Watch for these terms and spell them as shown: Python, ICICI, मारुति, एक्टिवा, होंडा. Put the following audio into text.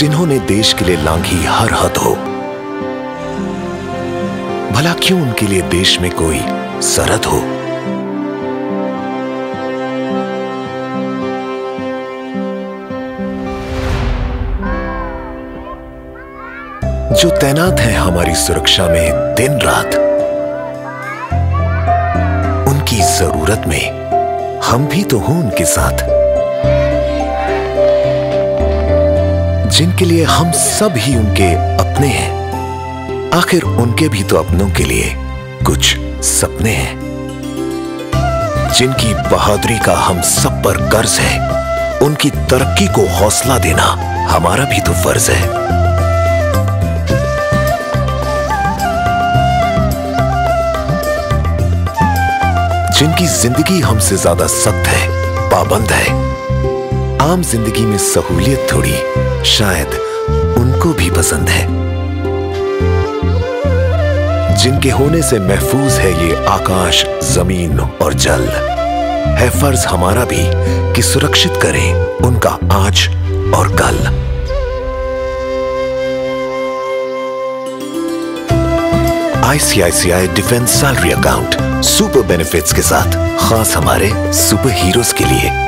जिन्होंने देश के लिए लांघी हर हद हो, भला क्यों उनके लिए देश में कोई सरहद हो। जो तैनात हैं हमारी सुरक्षा में दिन रात, उनकी जरूरत में हम भी तो हों उनके साथ, जिनके लिए हम सब ही उनके अपने हैं। आखिर उनके भी तो अपनों के लिए कुछ सपने हैं, जिनकी बहादुरी का हम सब पर कर्ज है। उनकी तरक्की को हौसला देना हमारा भी तो फर्ज है। जिनकी जिंदगी हमसे ज्यादा सख्त है, पाबंद है, आम जिंदगी में सहूलियत थोड़ी शायद उनको भी पसंद है। जिनके होने से महफूज है ये आकाश, जमीन और जल, है फर्ज हमारा भी कि सुरक्षित करें उनका आज और कल। ICICI defence salary account super benefits के साथ, खास हमारे सुपर हीरोज के लिए।